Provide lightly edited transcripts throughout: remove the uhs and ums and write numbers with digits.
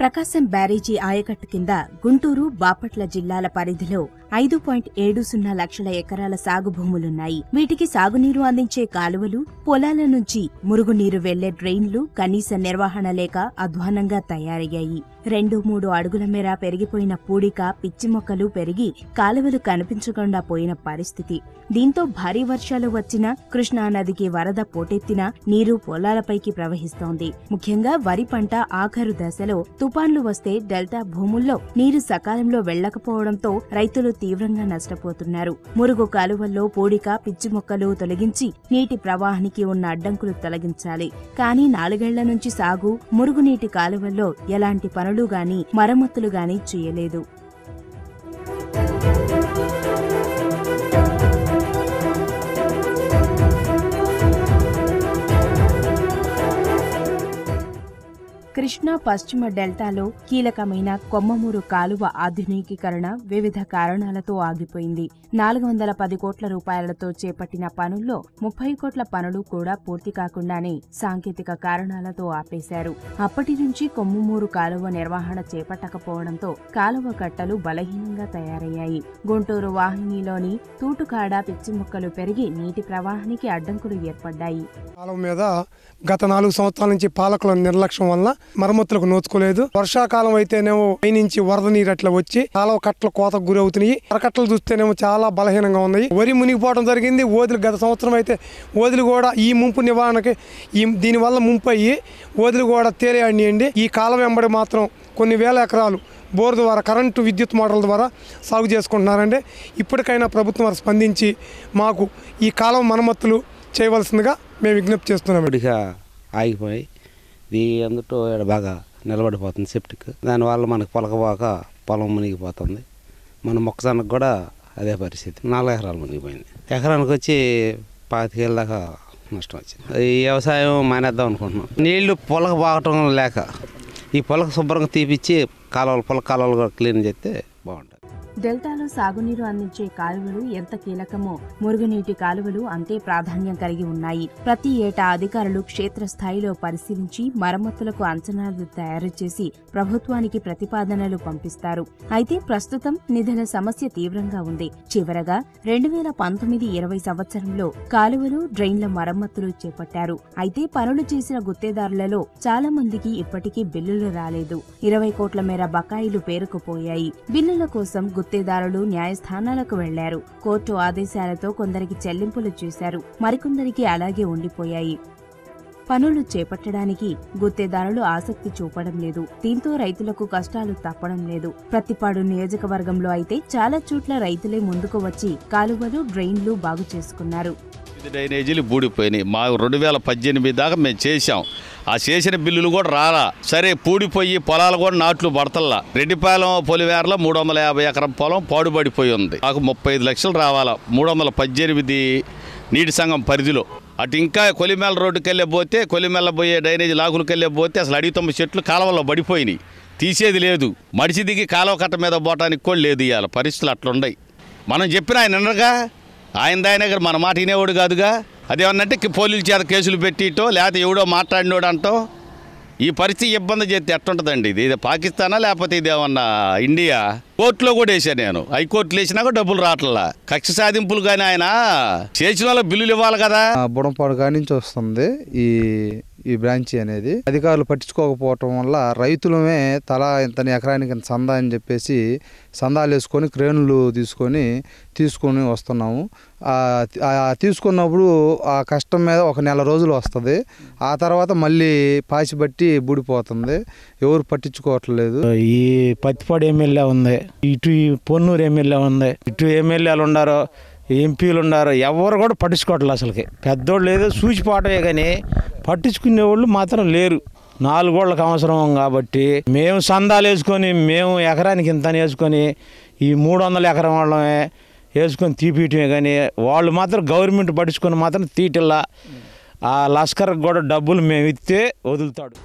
ప్రకాశం బ్యారేజీ ఆయకట్టు కింద గుంటూరు బాపట్ల జిల్లాల పరిధిలో 5.70 లక్షల ఎకరాల సాగు భూములున్నాయి. వీటికి సాగునీరు అందించే కాలువలు, పొలాల నుంచి మురుగునీరు వెళ్లే డ్రైన్లు కనీస నిర్వహణ లేక అధ్వానంగా తయారయ్యాయి. 2-3 అడుగుల మేర పెరిగిపోయిన పూడిక, పిచ్చి మొక్కలు పెరిగి కాలువలు కనిపించకుండా పోయిన పరిస్థితి. దీంతో భారీ వర్షాలు వచ్చినా, కృష్ణానదికి వరద పోటెత్తినా నీరు పొలాలపైకి ప్రవహిస్తోంది. ముఖ్యంగా వరి పంట ఆఖరు దశలో తుపాన్లు వస్తే డెల్టా భూముల్లో నీరు సకాలంలో వెళ్లకపోవడంతో రైతులు తీవ్రంగా నష్టపోతున్నారు. మురుగు కాలువల్లో పూడిక, పిచ్చి మొక్కలు తొలగించి నీటి ప్రవాహానికి ఉన్న అడ్డంకులు తొలగించాలి. కానీ 4 ఏళ్ల నుంచి సాగు, మురుగునీటి కాలువల్లో ఎలాంటి పనులు గాని మరమ్మతులు గాని చేయలేదు. కృష్ణా పశ్చిమ డెల్టాలో కీలకమైన కొమ్మమూరు కాలువ ఆధునికీకరణ వివిధ కారణాలతో ఆగిపోయింది. 410 కోట్ల రూపాయలతో చేపట్టిన పనుల్లో 30 కోట్ల పనులు కూడా పూర్తి కాకుండానే సాంకేతిక కారణాలతో ఆపేశారు. అప్పటి నుంచి కొమ్మమూరు కాలువ నిర్వహణ చేపట్టకపోవడంతో కాలువ కట్టలు బలహీనంగా తయారయ్యాయి. గుంటూరు వాహినిలోని తూటుకాడ పిచ్చి మొక్కలు పెరిగి నీటి ప్రవాహానికి అడ్డంకులు ఏర్పడ్డాయి. కాలువ మీద గత 4 సంవత్సరాల నుంచి పాలకుల నిర్లక్ష్యం వల్ల మరమ్మతులకు నోచుకోలేదు. వర్షాకాలం అయితేనేమో పైనుంచి వరద నీరు అట్లా వచ్చి కాలువ కట్టలు కోతకు గురి అవుతున్నాయి. అరకట్టలు చూస్తేనేమో చాలా బలహీనంగా ఉన్నాయి. వరి మునిగిపోవడం జరిగింది. ఓదులు గత సంవత్సరం అయితే ఓదులు కూడా ఈ ముంపు నివారణకి దీనివల్ల ముంపు అయ్యి ఓదులు కూడా తేలేయండి. ఈ కాలం వెంబడి మాత్రం కొన్ని వేల ఎకరాలు బోర్ ద్వారా కరెంటు విద్యుత్ మోటార్ల ద్వారా సాగు చేసుకుంటున్నారండి. ఇప్పటికైనా ప్రభుత్వం వారు స్పందించి మాకు ఈ కాలం మరమ్మతులు చేయవలసిందిగా మేము విజ్ఞప్తి చేస్తున్నాం. ఇక ఆగిపోయి ఇది అందులో బాగా నిలబడిపోతుంది సెప్టిక్. దానివల్ల మనకు పొలకపోక పొలం మునిగిపోతుంది. మన మొక్కజొన్నకు కూడా అదే పరిస్థితి. 4 ఎకరాలు మునిగిపోయింది. ఎకరానికి వచ్చి 25,000 దాకా నష్టం వచ్చింది. ఈ వ్యవసాయం మానేద్దాం అనుకుంటున్నాం. నీళ్లు పొలక బాగటం లేక ఈ పొలక శుభ్రంగా తీపిచ్చి కాలువలు, పొలక కాలువలు కూడా క్లీన్ చేస్తే బాగుంటుంది. డెల్టాలో సాగునీరు అందించే కాలువలు ఎంత కీలకమో మురుగునీటి కాలువలు అంతే ప్రాధాన్యం కలిగి ఉన్నాయి. ప్రతి ఏటా అధికారులు క్షేత్రస్థాయిలో పరిశీలించి మరమ్మతులకు అంచనాలు తయారు చేసి ప్రభుత్వానికి ప్రతిపాదనలు పంపిస్తారు. అయితే ప్రస్తుతం నిధుల సమస్య తీవ్రంగా ఉంది. చివరగా 2019-20 సంవత్సరంలో కాలువలు, డ్రైన్ల మరమ్మతులు చేపట్టారు. అయితే పనులు చేసిన గుత్తేదారులలో చాలా మందికి ఇప్పటికీ బిల్లులు రాలేదు. 20 కోట్ల మేర బకాయిలు పేరుకుపోయాయి. బిల్లుల కోసం గుత్తేదారులు న్యాయస్థానాలకు వెళ్లారు. కోర్టు ఆదేశాలతో కొందరికి చెల్లింపులు చేశారు, మరికొందరికి అలాగే ఉండిపోయాయి. పనులు చేపట్టడానికి గుత్తేదారులు ఆసక్తి చూపడం లేదు. దీంతో రైతులకు కష్టాలు తప్పడం లేదు. ప్రతిపాడు నియోజకవర్గంలో అయితే చాలా చోట్ల రైతులే ముందుకు వచ్చి కాలువలు, డ్రైన్లు బాగు చేసుకున్నారు. డ్రైనేజీలు బూడిపోయినాయి. మా 2018 దాకా మేము చేశాం. ఆ చేసిన బిల్లులు కూడా రాలా. సరే పూడిపోయి పొలాలు కూడా నాట్లు పడతల్లా. రెడ్డిపాలెం పొలివేరలో 350 ఎకరం పొలం పాడుబడిపోయి ఉంది. నాకు 35 లక్షలు రావాలా. 318 నీటి సంఘం పరిధిలో. అటు ఇంకా కొలిమెల రోడ్డుకి వెళ్ళిపోతే, కొలిమెల పోయే డ్రైనేజీ లాగులకు వెళ్ళిపోతే అసలు 60 చెట్లు కాలువలో పడిపోయినాయి. తీసేది లేదు. మడిచి దిగి కాలువ కట్ట మీద పోవటానికి కూడా లేదు. ఇవాళ పరిస్థితులు అట్లున్నాయి. మనం చెప్పిన ఆయన అనగా ఆయన మన మాట వినేవాడు కాదుగా. అదేమన్నంటే పోలీసుల చేత కేసులు పెట్టిటో, లేకపోతే ఎవడో మాట్లాడినోడు అంటో ఈ పరిస్థితి ఇబ్బంది చేస్తే ఎట్టుంటుందండి? ఇది పాకిస్తానా లేకపోతే ఇదేమన్నా ఇండియా? కోర్టులో కూడా వేసాను నేను. హైకోర్టులో వేసినా కూడా డబ్బులు రావట్లా. కక్ష సాధింపులు కానీ ఆయన చేసిన వాళ్ళ బిల్లులు ఇవ్వాలి కదా. బుడంపాడు కాడి నుంచి వస్తుంది ఈ ఈ బ్రాంచి అనేది. అధికారులు పట్టించుకోకపోవటం వల్ల రైతులమే తలా ఇంతని ఎకరానికి సందా అని చెప్పేసి సందాలు వేసుకొని క్రేన్లు తీసుకొని వస్తున్నాము. తీసుకున్నప్పుడు ఆ కష్టం మీద ఒక 4 రోజులు వస్తుంది. ఆ తర్వాత మళ్ళీ పాచి బట్టి బూడిపోతుంది. ఎవరు పట్టించుకోవట్లేదు. ఈ పత్తిపాడు ఎమ్మెల్యే ఉంది, ఇటు పొన్నూరు ఎమ్మెల్యే ఉంది, ఇటు ఎమ్మెల్యేలు ఉన్నారు, ఎంపీలు ఉన్నారు. ఎవరు కూడా పట్టించుకోవట్లేదు. అసలుకి పెద్దోళ్ళు ఏదో చూసిపోవటమే కానీ పట్టించుకునేవాళ్ళు మాత్రం లేరు. 4 ఏళ్ళకి అవసరం కాబట్టి మేము సందాలు వేసుకొని, మేము ఎకరానికి ఇంత వేసుకొని, ఈ 300 ఎకరం వాళ్ళమే వేసుకొని తీపియటమే కానీ వాళ్ళు మాత్రం గవర్నమెంట్ పట్టించుకొని మాత్రం తీటిల్లా. ఆ లస్కర్కి కూడా డబ్బులు మేము ఇస్తే వదులుతాడు.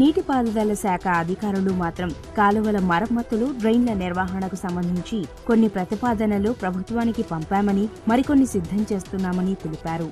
నీటిపారుదల శాఖ అధికారులు మాత్రం కాలువల మరమ్మతులు, డ్రైన్ల నిర్వహణకు సంబంధించి కొన్ని ప్రతిపాదనలు ప్రభుత్వానికి పంపామని, మరికొన్ని సిద్ధం చేస్తున్నామని తెలిపారు.